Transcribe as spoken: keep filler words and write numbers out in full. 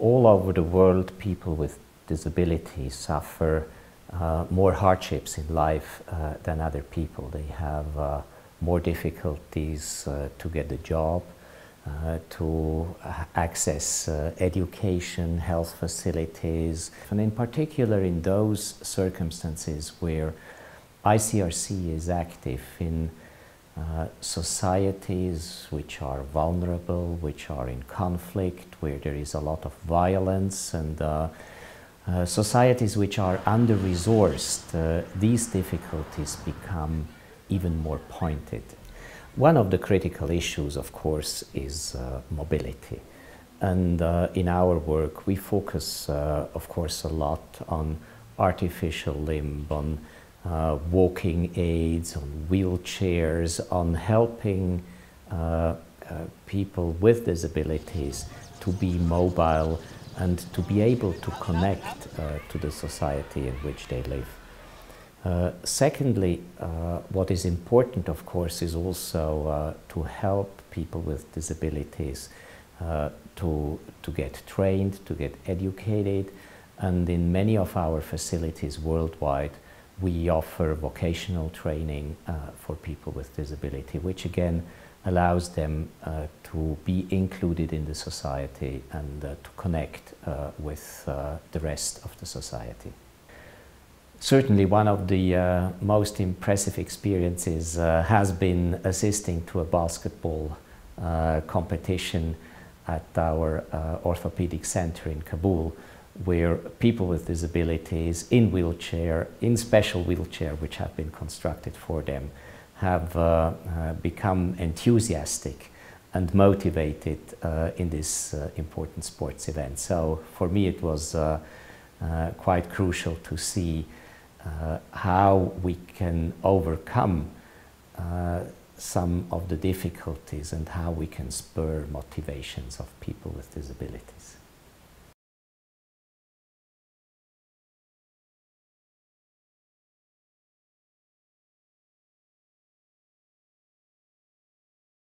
all over the world, people with disabilities suffer uh, more hardships in life uh, than other people. They have uh, more difficulties uh, to get a job, uh, to access uh, education, health facilities, and in particular in those circumstances where I C R C is active in Uh, societies which are vulnerable, which are in conflict, where there is a lot of violence, and uh, uh, societies which are under-resourced, uh, these difficulties become even more pointed. One of the critical issues, of course, is uh, mobility. And uh, in our work, we focus, uh, of course, a lot on artificial limb, on Uh, walking aids, on wheelchairs, on helping uh, uh, people with disabilities to be mobile and to be able to connect uh, to the society in which they live. Uh, secondly, uh, what is important, of course, is also uh, to help people with disabilities uh, to, to get trained, to get educated, and in many of our facilities worldwide, we offer vocational training uh, for people with disability, which again allows them uh, to be included in the society and uh, to connect uh, with uh, the rest of the society. Certainly one of the uh, most impressive experiences uh, has been assisting to a basketball uh, competition at our uh, orthopedic center in Kabul, where people with disabilities in wheelchair, in special wheelchair which have been constructed for them, have uh, uh, become enthusiastic and motivated uh, in this uh, important sports event. So for me it was uh, uh, quite crucial to see uh, how we can overcome uh, some of the difficulties and how we can spur motivations of people with disabilities.